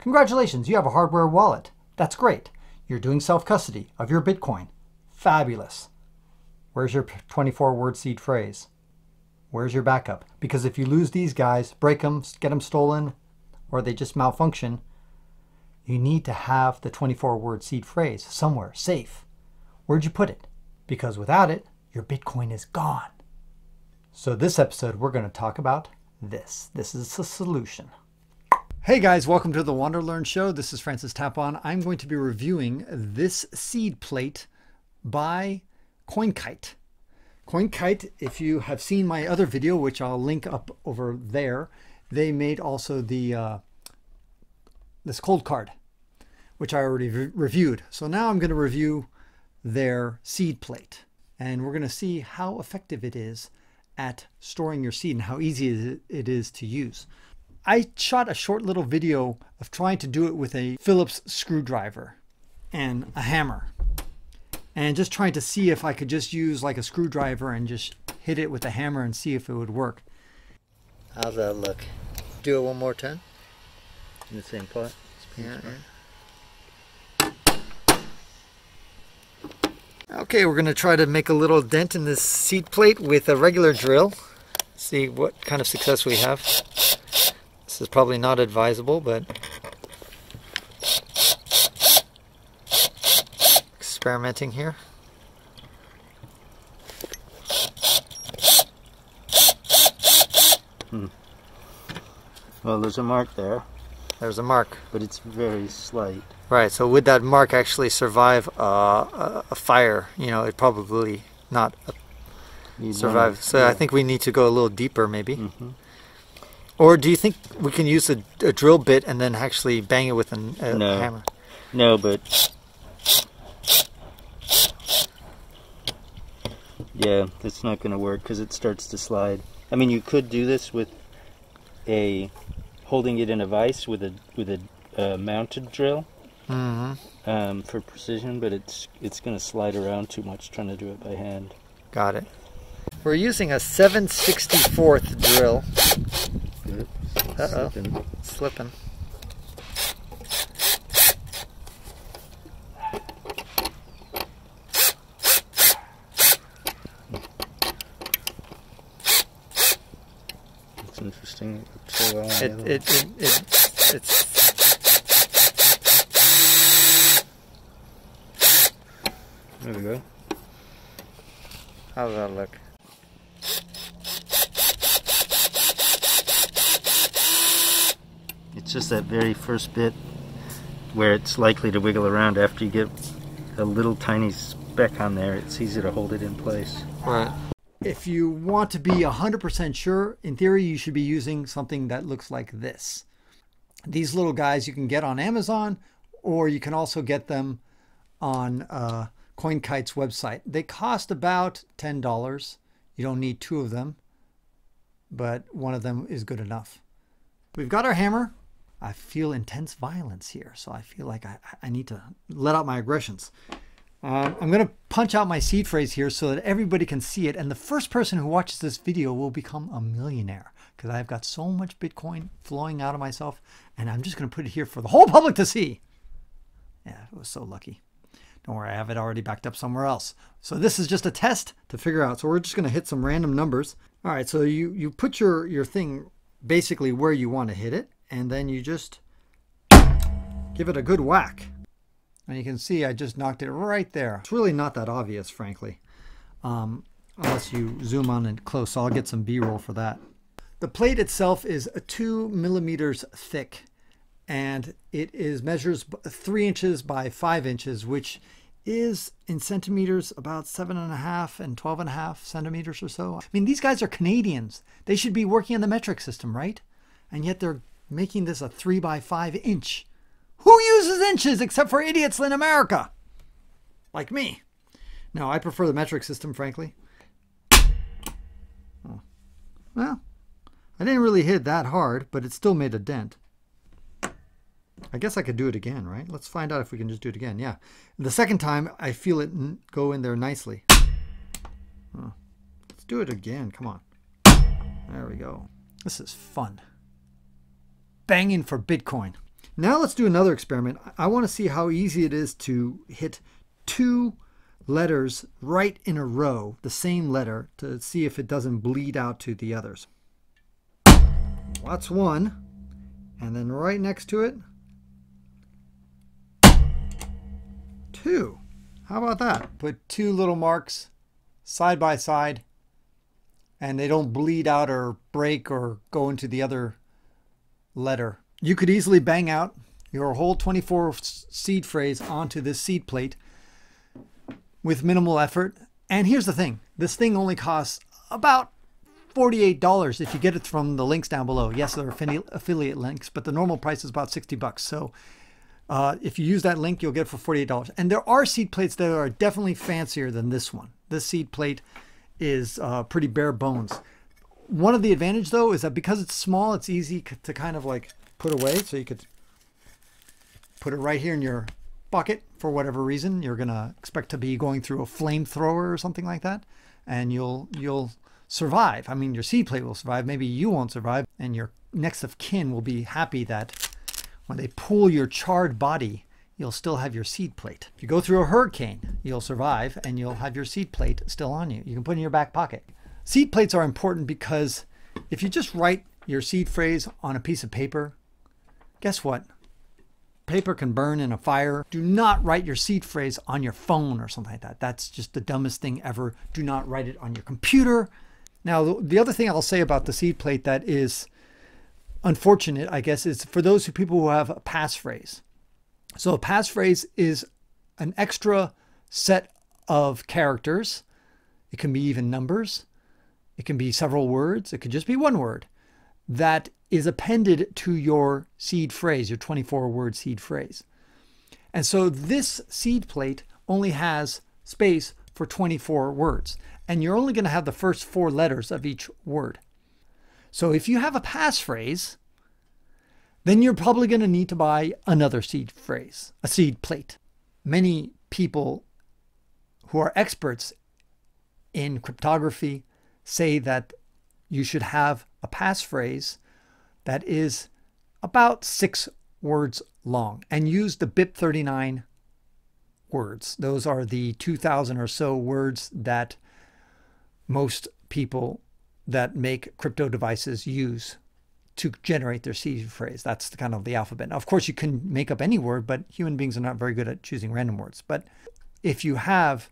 Congratulations, you have a hardware wallet. That's great. You're doing self-custody of your Bitcoin. Fabulous. Where's your 24-word seed phrase? Where's your backup? Because if you lose these guys, break them, get them stolen, or they just malfunction, you need to have the 24-word seed phrase somewhere safe. Where'd you put it? Because without it, your Bitcoin is gone. So this episode, we're going to talk about this. This is the solution. Hey guys, welcome to the WanderLearn show. This is Francis Tapon. I'm going to be reviewing this seed plate by CoinKite. CoinKite, if you have seen my other video, which I'll link up over there, they made also the this cold card, which I already reviewed. So now I'm going to review their seed plate, and we're going to see how effective it is at storing your seed and how easy it is to use. I shot a short little video of trying to do it with a Phillips screwdriver and a hammer, and just trying to see if I could just use like a screwdriver and just hit it with a hammer and see if it would work. How's that look? Do it one more time in the same pot. Yeah. Okay, we're going to try to make a little dent in this seed plate with a regular drill. See what kind of success we have. This is probably not advisable, but experimenting here. Well, there's a mark there. There's a mark. But it's very slight. Right, so would that mark actually survive a fire? You know, it probably not survive. So yeah. I think we need to go a little deeper maybe. Or do you think we can use a drill bit and then actually bang it with a hammer? No, but yeah, that's not going to work because it starts to slide. I mean, you could do this with a holding it in a vise with a mounted drill for precision, but it's going to slide around too much trying to do it by hand. Got it. We're using a 7/64 drill. Uh-oh, it's slipping. It's interesting. It worked so well on the other one. It's there we go. How does that look? It's just that very first bit where it's likely to wiggle around. After you get a little tiny speck on there, it's easy to hold it in place. Right. If you want to be 100% sure, in theory, you should be using something that looks like this. These little guys you can get on Amazon, or you can also get them on CoinKite's website. They cost about $10. You don't need two of them, but one of them is good enough. We've got our hammer. I feel intense violence here, so I feel like I need to let out my aggressions. I'm going to punch out my seed phrase here so that everybody can see it, and the first person who watches this video will become a millionaire, because I've got so much Bitcoin flowing out of myself, and I'm just going to put it here for the whole public to see. Yeah, it was so lucky. Don't worry, I have it already backed up somewhere else. So this is just a test to figure out. So we're just going to hit some random numbers. All right, so you put your thing basically where you want to hit it, and then you just give it a good whack. And you can see I just knocked it right there. It's really not that obvious, frankly, unless you zoom on it close. So I'll get some B-roll for that. The plate itself is 2 millimeters thick, and it measures 3 inches by 5 inches, which is in centimeters about 7.5 and 12.5 centimeters or so. I mean, these guys are Canadians. They should be working on the metric system, right? And yet they're making this a 3 by 5 inch. Who uses inches except for idiots in America? Like me. No, I prefer the metric system, frankly. Oh. Well, I didn't really hit that hard, but it still made a dent. I guess I could do it again, right? Let's find out if we can just do it again. Yeah. The second time, I feel it go in there nicely. Oh. Let's do it again. Come on. There we go. This is fun. Banging for Bitcoin. Now let's do another experiment. I want to see how easy it is to hit two letters right in a row, the same letter, to see if it doesn't bleed out to the others. Well, that's one, and then right next to it, two. How about that? Put two little marks side by side, and they don't bleed out or break or go into the other letter. You could easily bang out your whole 24 seed phrase onto this seed plate with minimal effort. And here's the thing, this thing only costs about $48 if you get it from the links down below. Yes, there are affiliate links, but the normal price is about 60 bucks. So if you use that link, you'll get it for $48. And there are seed plates that are definitely fancier than this one. This seed plate is pretty bare bones. One of the advantages, though, is that because it's small, it's easy to kind of like put away. So you could put it right here in your bucket for whatever reason. You're going to expect to be going through a flamethrower or something like that, and you'll survive. I mean, your seed plate will survive. Maybe you won't survive, and your next of kin will be happy that when they pull your charred body, you'll still have your seed plate. If you go through a hurricane, you'll survive, and you'll have your seed plate still on you. You can put it in your back pocket. Seed plates are important because if you just write your seed phrase on a piece of paper, guess what? Paper can burn in a fire. Do not write your seed phrase on your phone or something like that. That's just the dumbest thing ever. Do not write it on your computer. Now, the other thing I'll say about the seed plate that is unfortunate, I guess, is for those people who have a passphrase. So a passphrase is an extra set of characters. It can be even numbers. It can be several words. It could just be one word that is appended to your seed phrase, your 24-word seed phrase. And so this seed plate only has space for 24 words, and you're only going to have the first four letters of each word. So if you have a passphrase, then you're probably going to need to buy another seed phrase, a seed plate. Many people who are experts in cryptography say that you should have a passphrase that is about 6 words long, and use the BIP39 words. Those are the 2,000 or so words that most people that make crypto devices use to generate their seed phrase. That's the kind of the alphabet. Of course, you can make up any word, but human beings are not very good at choosing random words. But if you have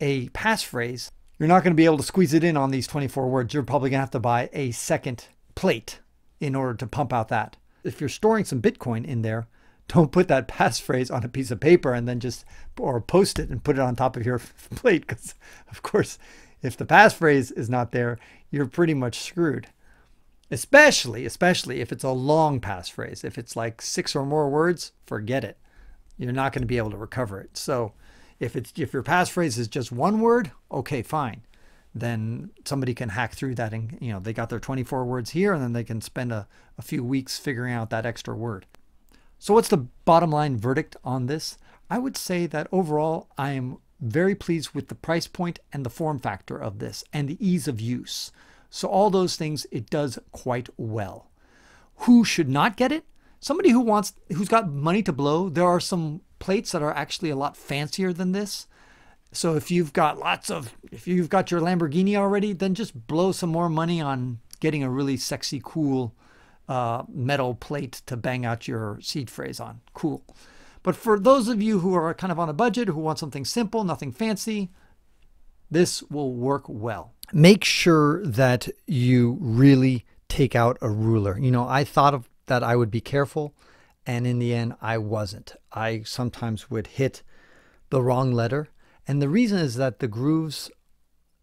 a passphrase, you're not going to be able to squeeze it in on these 24 words. You're probably going to have to buy a second plate in order to pump out that. If you're storing some Bitcoin in there, don't put that passphrase on a piece of paper and then just, or post it and put it on top of your plate, because of course, if the passphrase is not there, you're pretty much screwed. Especially if it's a long passphrase. If it's like 6 or more words, forget it. You're not going to be able to recover it. So if your passphrase is just one word, okay, fine. Then somebody can hack through that, and you know, they got their 24 words here, and then they can spend a few weeks figuring out that extra word. So what's the bottom line verdict on this? I would say that overall, I am very pleased with the price point and the form factor of this and the ease of use. So all those things, it does quite well. Who should not get it? Somebody who's got money to blow. There are some plates that are actually a lot fancier than this. So if you've got your Lamborghini already, then just blow some more money on getting a really sexy, cool metal plate to bang out your seed phrase on. Cool. But for those of you who are kind of on a budget, who want something simple, nothing fancy, this will work well. Make sure that you really take out a ruler. You know, I thought that I would be careful, and in the end, I wasn't. I sometimes would hit the wrong letter. And the reason is that the grooves,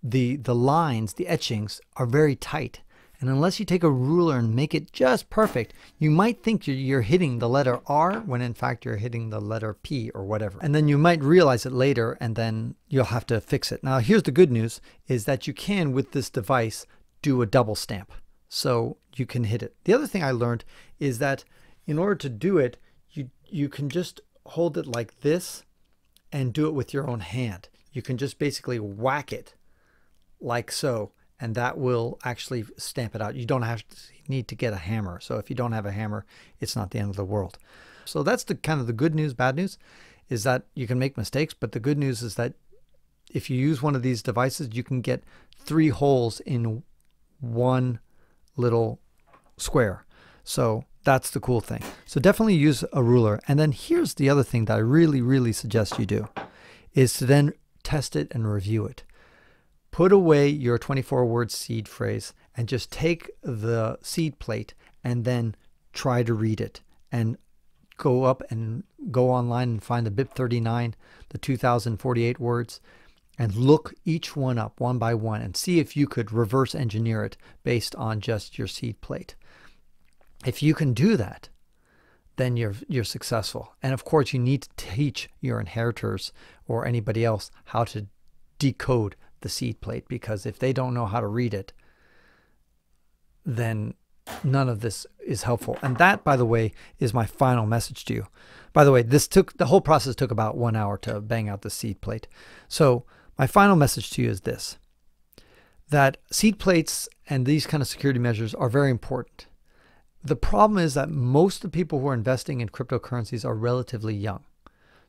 the lines, the etchings are very tight. And unless you take a ruler and make it just perfect, you might think you're hitting the letter R when in fact you're hitting the letter P or whatever. And then you might realize it later, and then you'll have to fix it. Now, here's the good news, is that you can, with this device, do a double stamp. So you can hit it. The other thing I learned is that in order to do it, you can just hold it like this and do it with your own hand. You can just basically whack it like so, and that will actually stamp it out. You don't have to need to get a hammer. So if you don't have a hammer, it's not the end of the world. So that's the kind of the good news, bad news, is that you can make mistakes, but the good news is that if you use one of these devices, you can get 3 holes in one little square. So that's the cool thing. So definitely use a ruler. And then here's the other thing that I really, really suggest you do, is to then test it and review it. Put away your 24-word seed phrase and just take the seed plate and then try to read it, and go up and go online and find the BIP39, the 2048 words, and look each one up one by one and see if you could reverse engineer it based on just your seed plate. If you can do that, then you're successful. And of course, you need to teach your inheritors or anybody else how to decode the seed plate, because if they don't know how to read it, then none of this is helpful. And that, by the way, is my final message to you. By the way, this took, the whole process took about 1 hour to bang out the seed plate. So my final message to you is this, that seed plates and these kind of security measures are very important. The problem is that most of the people who are investing in cryptocurrencies are relatively young.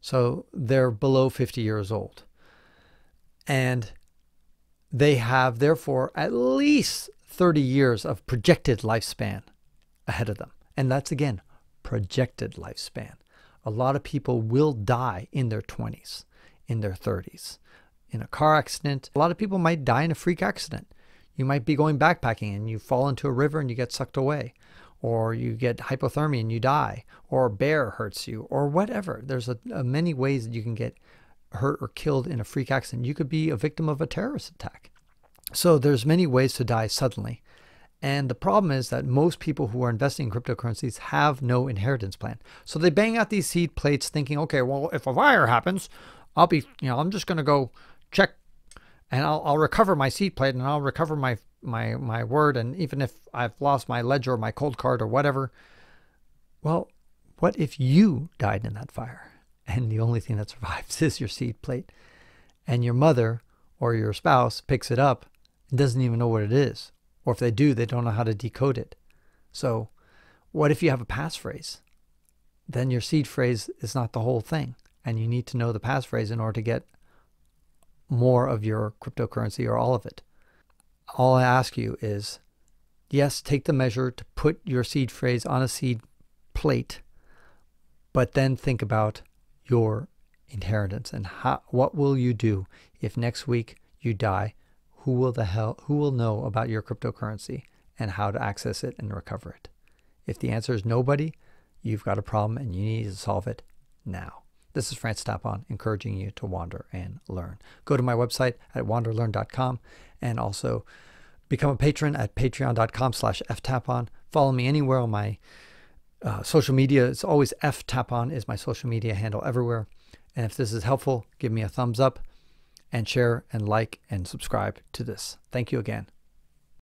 So they're below 50 years old. And they have, therefore, at least 30 years of projected lifespan ahead of them. And that's, again, projected lifespan. A lot of people will die in their 20s, in their 30s, in a car accident. A lot of people might die in a freak accident. You might be going backpacking and you fall into a river and you get sucked away, or you get hypothermia and you die, or a bear hurts you, or whatever. There's many ways that you can get hurt or killed in a freak accident. You could be a victim of a terrorist attack. So there's many ways to die suddenly. And the problem is that most people who are investing in cryptocurrencies have no inheritance plan. So they bang out these seed plates thinking, okay, well, if a fire happens, I'll be, you know, I'm just going to go check and I'll recover my seed plate and I'll recover my word, and even if I've lost my ledger or my cold card or whatever. Well, what if you died in that fire and the only thing that survives is your seed plate, and your mother or your spouse picks it up and doesn't even know what it is, or if they do, they don't know how to decode it? So what if you have a passphrase? Then your seed phrase is not the whole thing, and you need to know the passphrase in order to get more of your cryptocurrency or all of it. All I ask you is, yes, take the measure to put your seed phrase on a seed plate, but then think about your inheritance and how, what will you do if next week you die? Who will know about your cryptocurrency and how to access it and recover it? If the answer is nobody, you've got a problem and you need to solve it now. This is Francis Tapon, encouraging you to wander and learn. Go to my website at wanderlearn.com, and also become a patron at patreon.com/ftapon. Follow me anywhere on my social media. It's always ftapon is my social media handle everywhere. And if this is helpful, give me a thumbs up and share and like and subscribe to this. Thank you again.